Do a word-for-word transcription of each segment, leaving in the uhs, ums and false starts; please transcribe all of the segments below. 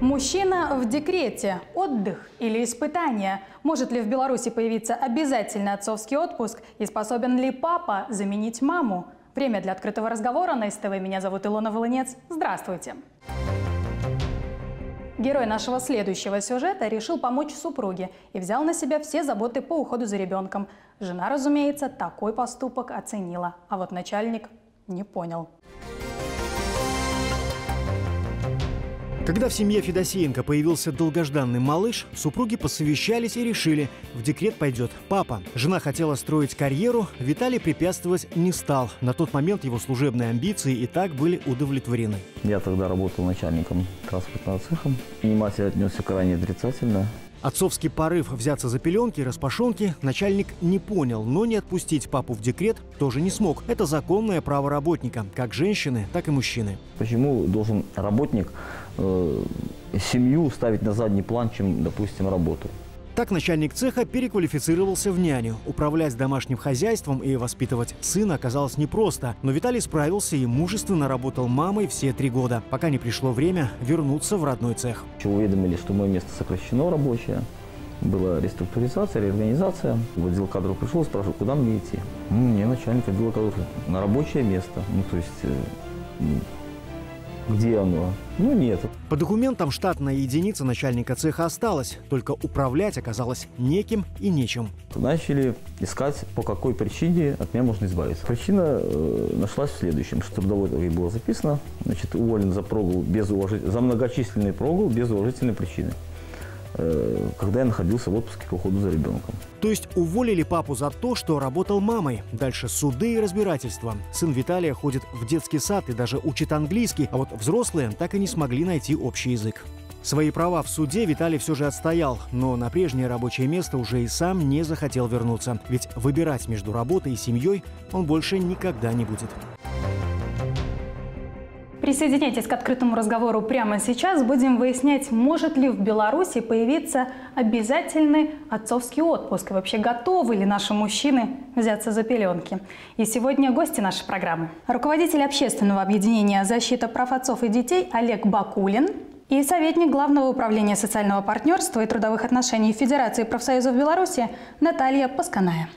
Мужчина в декрете. Отдых или испытание? Может ли в Беларуси появиться обязательный отцовский отпуск? И способен ли папа заменить маму? Время для открытого разговора на СТВ. Меня зовут Илона Волынец. Здравствуйте. Герой нашего следующего сюжета решил помочь супруге и взял на себя все заботы по уходу за ребенком. Жена, разумеется, такой поступок оценила, а вот начальник не понял. Когда в семье Федосеенко появился долгожданный малыш, супруги посовещались и решили – в декрет пойдет папа. Жена хотела строить карьеру, Виталий препятствовать не стал. На тот момент его служебные амбиции и так были удовлетворены. Я тогда работал начальником транспортного цеха. Вниматель отнесся крайне отрицательно. Отцовский порыв взяться за пеленки, распашонки начальник не понял, но не отпустить папу в декрет тоже не смог. Это законное право работника, как женщины, так и мужчины. Почему должен работник э, семью ставить на задний план, чем, допустим, работу? Так начальник цеха переквалифицировался в няню. Управлять домашним хозяйством и воспитывать сына оказалось непросто. Но Виталий справился и мужественно работал мамой все три года, пока не пришло время вернуться в родной цех. Уведомили, что мое место сокращено рабочее. Была реструктуризация, реорганизация. В отдел кадров пришел, спрашивал, куда мне идти. Ну, мне начальник отдела кадров на рабочее место. Ну, то есть... Где оно? Ну, нет. По документам штатная единица начальника цеха осталась, только управлять оказалось неким и нечем. Начали искать, по какой причине от меня можно избавиться. Причина э, нашлась в следующем, что трудовой договор было записано, значит, уволен за прогул без уважи... за многочисленный прогул без уважительной причины, э, когда я находился в отпуске по уходу за ребенком. То есть уволили папу за то, что работал мамой. Дальше суды и разбирательства. Сын Виталия ходит в детский сад и даже учит английский, а вот взрослые так и не смогли найти общий язык. Свои права в суде Виталий все же отстоял, но на прежнее рабочее место уже и сам не захотел вернуться. Ведь выбирать между работой и семьей он больше никогда не будет. Присоединяйтесь к открытому разговору прямо сейчас. Будем выяснять, может ли в Беларуси появиться обязательный отцовский отпуск. И вообще, готовы ли наши мужчины взяться за пеленки? И сегодня гости нашей программы. Руководитель общественного объединения «Защита прав отцов и детей» Олег Бакулин и советник Главного управления социального партнерства и трудовых отношений Федерации профсоюзов Беларуси Наталья Пасканая.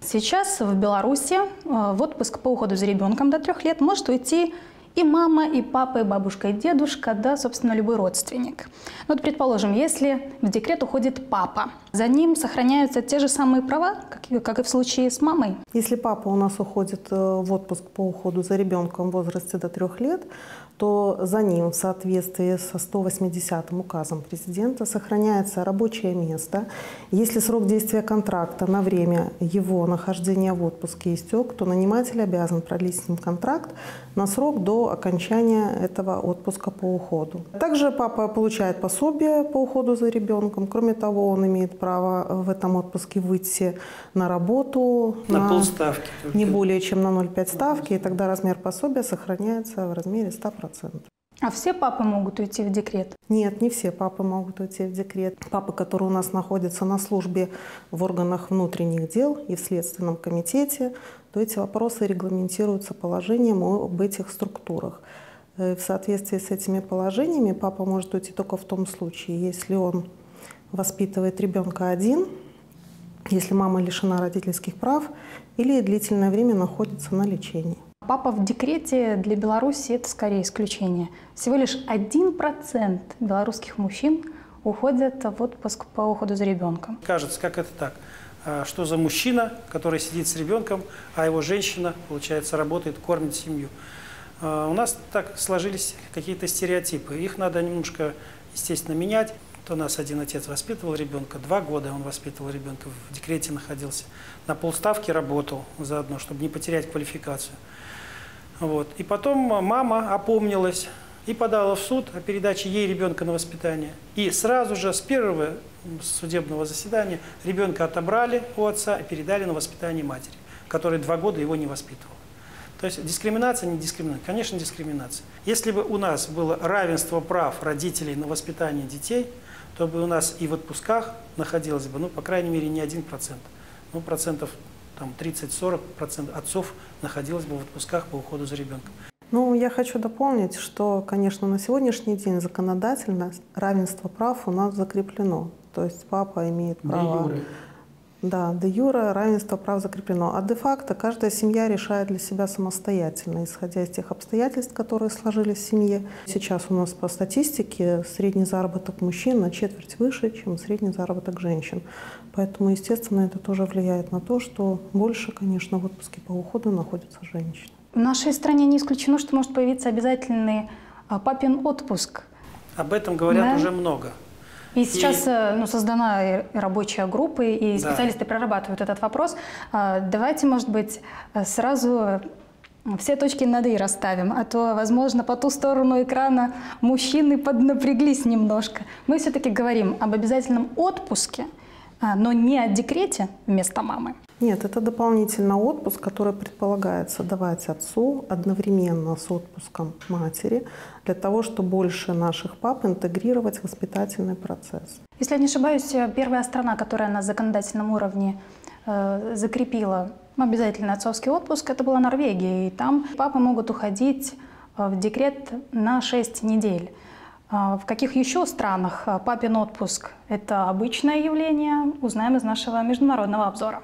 Сейчас в Беларуси в отпуск по уходу за ребенком до трех лет может уйти и мама, и папа, и бабушка, и дедушка, да, собственно, любой родственник. Вот, предположим, если в декрет уходит папа, за ним сохраняются те же самые права, как и в случае с мамой? Если папа у нас уходит в отпуск по уходу за ребенком в возрасте до трех лет, то за ним в соответствии со сто восьмидесятым указом президента сохраняется рабочее место. Если срок действия контракта на время его нахождения в отпуске истек, то наниматель обязан продлить с ним контракт на срок до окончания этого отпуска по уходу. Также папа получает пособие по уходу за ребенком. Кроме того, он имеет право в этом отпуске выйти на работу на, на полставки, не более чем на ноль целых пять десятых ставки, и тогда размер пособия сохраняется в размере ста процентов. А все папы могут уйти в декрет? Нет, не все папы могут уйти в декрет. Папы, которые у нас находятся на службе в органах внутренних дел и в Следственном комитете, то эти вопросы регламентируются положением об этих структурах. В соответствии с этими положениями папа может уйти только в том случае, если он воспитывает ребенка один, если мама лишена родительских прав или длительное время находится на лечении. Папа в декрете для Беларуси – это скорее исключение. Всего лишь один процент белорусских мужчин уходят в отпуск по уходу за ребенком. Кажется, как это так? Что за мужчина, который сидит с ребенком, а его женщина, получается, работает, кормит семью? У нас так сложились какие-то стереотипы. Их надо немножко, естественно, менять. Вот у нас один отец воспитывал ребенка, два года он воспитывал ребенка, в декрете находился. На полставки работал заодно, чтобы не потерять квалификацию. Вот. И потом мама опомнилась и подала в суд о передаче ей ребенка на воспитание. И сразу же с первого судебного заседания ребенка отобрали у отца и передали на воспитание матери, которая два года его не воспитывала. То есть дискриминация, не дискриминация? Конечно, дискриминация. Если бы у нас было равенство прав родителей на воспитание детей, то бы у нас и в отпусках находилось бы, ну, по крайней мере, не один процент, ну, процентов... тридцать-сорок процентов отцов находилось бы в отпусках по уходу за ребенком. Ну, я хочу дополнить, что, конечно, на сегодняшний день законодательно равенство прав у нас закреплено. То есть папа имеет право... Да, де юре равенство прав закреплено. А де-факто каждая семья решает для себя самостоятельно, исходя из тех обстоятельств, которые сложились в семье. Сейчас у нас по статистике средний заработок мужчин на четверть выше, чем средний заработок женщин. Поэтому, естественно, это тоже влияет на то, что больше, конечно, в отпуске по уходу находятся женщины. В нашей стране не исключено, что может появиться обязательный папин отпуск. Об этом говорят да. уже много. И сейчас и... Ну, создана и рабочая группа, и специалисты да. прорабатывают этот вопрос. Давайте, может быть, сразу все точки над «и» расставим, а то, возможно, по ту сторону экрана мужчины поднапряглись немножко. Мы все-таки говорим об обязательном отпуске, но не о декрете вместо мамы. Нет, это дополнительно отпуск, который предполагается давать отцу одновременно с отпуском матери, для того, чтобы больше наших пап интегрировать в воспитательный процесс. Если я не ошибаюсь, первая страна, которая на законодательном уровне э, закрепила обязательный отцовский отпуск, это была Норвегия. И там папы могут уходить в декрет на шесть недель. В каких еще странах папин отпуск – это обычное явление, узнаем из нашего международного обзора.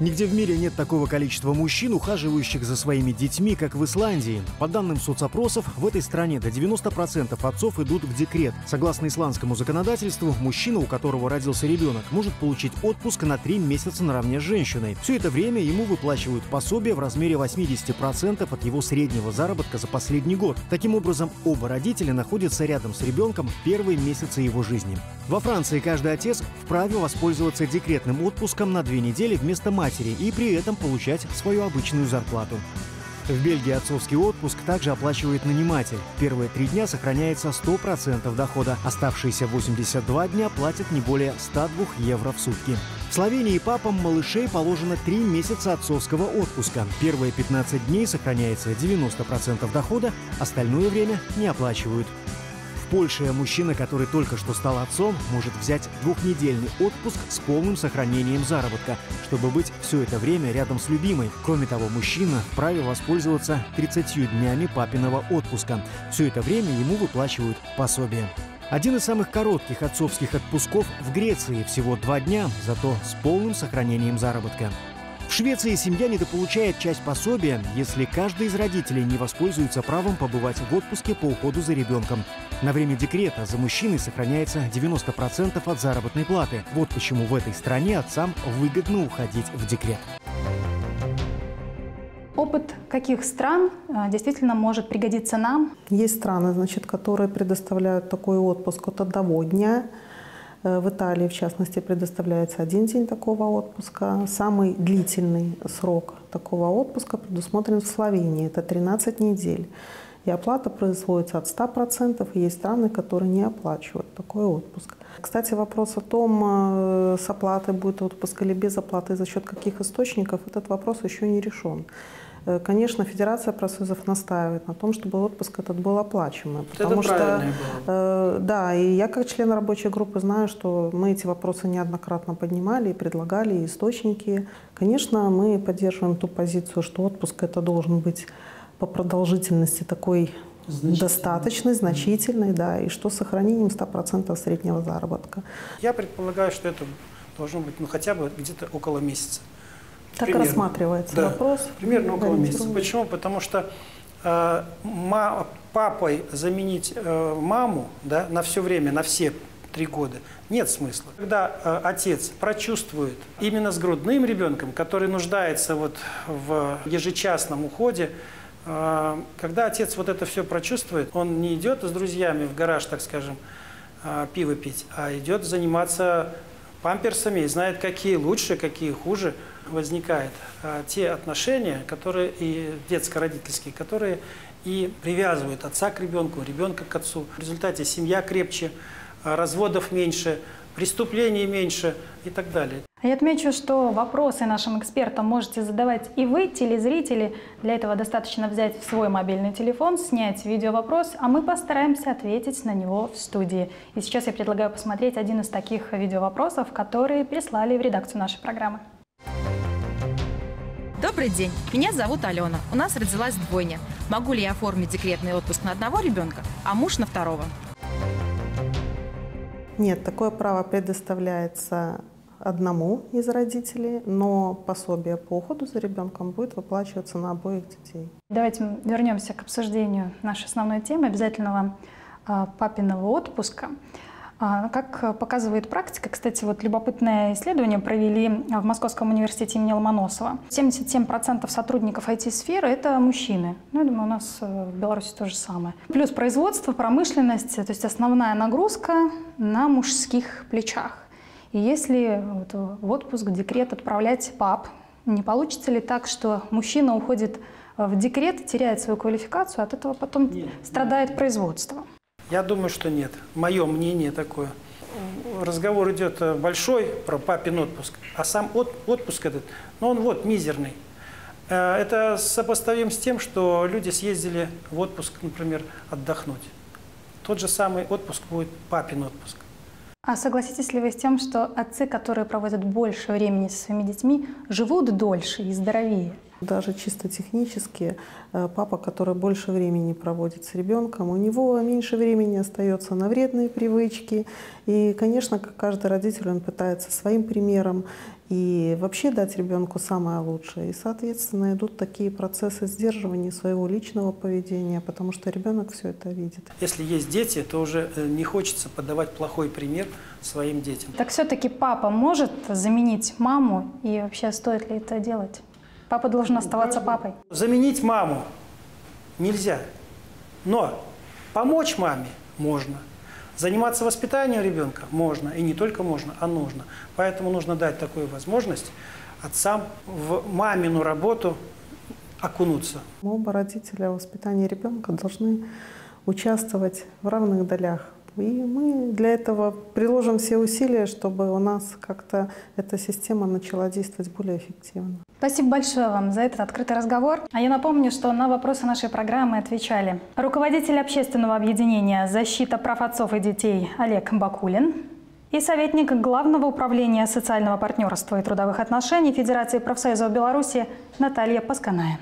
Нигде в мире нет такого количества мужчин, ухаживающих за своими детьми, как в Исландии. По данным соцопросов, в этой стране до девяноста процентов отцов идут в декрет. Согласно исландскому законодательству, мужчина, у которого родился ребенок, может получить отпуск на три месяца наравне с женщиной. Все это время ему выплачивают пособие в размере восьмидесяти процентов от его среднего заработка за последний год. Таким образом, оба родителя находятся рядом с ребенком в первые месяцы его жизни. Во Франции каждый отец вправе воспользоваться декретным отпуском на две недели вместо матери и при этом получать свою обычную зарплату. В Бельгии отцовский отпуск также оплачивает наниматель. Первые три дня сохраняется сто процентов дохода. Оставшиеся восемьдесят два дня платят не более ста двух евро в сутки. В Словении папам малышей положено три месяца отцовского отпуска. Первые пятнадцать дней сохраняется девяносто процентов дохода, остальное время не оплачивают. В Польше мужчина, который только что стал отцом, может взять двухнедельный отпуск с полным сохранением заработка, чтобы быть все это время рядом с любимой. Кроме того, мужчина вправе воспользоваться тридцатью днями папиного отпуска. Все это время ему выплачивают пособие. Один из самых коротких отцовских отпусков в Греции – всего два дня, зато с полным сохранением заработка. В Швеции семья недополучает часть пособия, если каждый из родителей не воспользуется правом побывать в отпуске по уходу за ребенком. На время декрета за мужчиной сохраняется девяносто процентов от заработной платы. Вот почему в этой стране отцам выгодно уходить в декрет. Опыт каких стран действительно может пригодиться нам? Есть страны, значит, которые предоставляют такой отпуск от одного дня. В Италии, в частности, предоставляется один день такого отпуска. Самый длительный срок такого отпуска предусмотрен в Словении. Это тринадцать недель. И оплата производится от ста процентов. И есть страны, которые не оплачивают такой отпуск. Кстати, вопрос о том, с оплатой будет отпуск или без оплаты, за счет каких источников, этот вопрос еще не решен. Конечно, Федерация профсоюзов настаивает на том, чтобы отпуск этот был оплачиваемый. Потому это что, э, да, и я как член рабочей группы знаю, что мы эти вопросы неоднократно поднимали и предлагали, и источники. Конечно, мы поддерживаем ту позицию, что отпуск это должен быть по продолжительности такой значительный. достаточный, значительный, mm-hmm. да, и что с сохранением ста процентов среднего заработка. Я предполагаю, что это должно быть ну, хотя бы где-то около месяца. Так примерно. рассматривается да. вопрос. Примерно около месяца. Почему? Потому что э, ма, папой заменить э, маму да, на все время, на все три года нет смысла. Когда э, отец прочувствует именно с грудным ребенком, который нуждается вот в ежечасном уходе, э, когда отец вот это все прочувствует, он не идет с друзьями в гараж, так скажем, э, пиво пить, а идет заниматься памперсами и знает, какие лучше, какие хуже. Возникают а, те отношения, которые и детско-родительские, которые и привязывают отца к ребенку, ребенка к отцу. В результате семья крепче, разводов меньше, преступлений меньше и так далее. Я отмечу, что вопросы нашим экспертам можете задавать и вы, телезрители. Для этого достаточно взять свой мобильный телефон, снять видеовопрос, а мы постараемся ответить на него в студии. И сейчас я предлагаю посмотреть один из таких видеовопросов, которые прислали в редакцию нашей программы. Добрый день, меня зовут Алена. У нас родилась двойня. Могу ли я оформить декретный отпуск на одного ребенка, а муж на второго? Нет, такое право предоставляется одному из родителей, но пособие по уходу за ребенком будет выплачиваться на обоих детей. Давайте вернемся к обсуждению нашей основной темы обязательного папиного отпуска. Как показывает практика, кстати, вот любопытное исследование провели в Московском университете имени Ломоносова. семьдесят семь процентов сотрудников ай ти-сферы – это мужчины. Ну, я думаю, у нас в Беларуси то же самое. Плюс производство, промышленность, то есть основная нагрузка на мужских плечах. И если вот в отпуск, декрет отправлять пап, не получится ли так, что мужчина уходит в декрет, теряет свою квалификацию, от этого потом нет, страдает нет. производство? Я думаю, что нет. Мое мнение такое. Разговор идет большой про папин отпуск, а сам от, отпуск этот, ну он вот мизерный. Это сопоставим с тем, что люди съездили в отпуск, например, отдохнуть. Тот же самый отпуск будет папин отпуск. А согласитесь ли вы с тем, что отцы, которые проводят больше времени со своими детьми, живут дольше и здоровее? Даже чисто технически папа, который больше времени проводит с ребенком, у него меньше времени остается на вредные привычки. И, конечно, как каждый родитель, он пытается своим примером и вообще дать ребенку самое лучшее. И, соответственно, идут такие процессы сдерживания своего личного поведения, потому что ребенок все это видит. Если есть дети, то уже не хочется подавать плохой пример своим детям. Так все-таки папа может заменить маму? И вообще стоит ли это делать? Папа должен оставаться папой. Заменить маму нельзя, но помочь маме можно. Заниматься воспитанием ребенка можно, и не только можно, а нужно. Поэтому нужно дать такую возможность отцам в мамину работу окунуться. Оба родителя в воспитании ребенка должны участвовать в равных долях. И мы для этого приложим все усилия, чтобы у нас как-то эта система начала действовать более эффективно. Спасибо большое вам за этот открытый разговор. А я напомню, что на вопросы нашей программы отвечали руководитель общественного объединения «Защита прав отцов и детей» Олег Бакулин и советник Главного управления социального партнерства и трудовых отношений Федерации профсоюзов Беларуси Наталья Пасканая.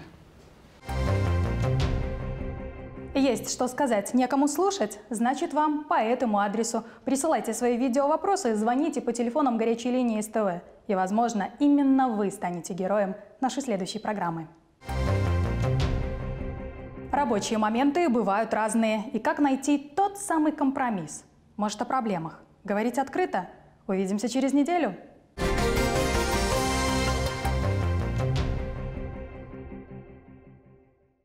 Есть что сказать, некому слушать? Значит, вам по этому адресу. Присылайте свои видеовопросы, звоните по телефонам горячей линии СТВ. И, возможно, именно вы станете героем нашей следующей программы. Рабочие моменты бывают разные. И как найти тот самый компромисс? Может, о проблемах? Говорить открыто? Увидимся через неделю.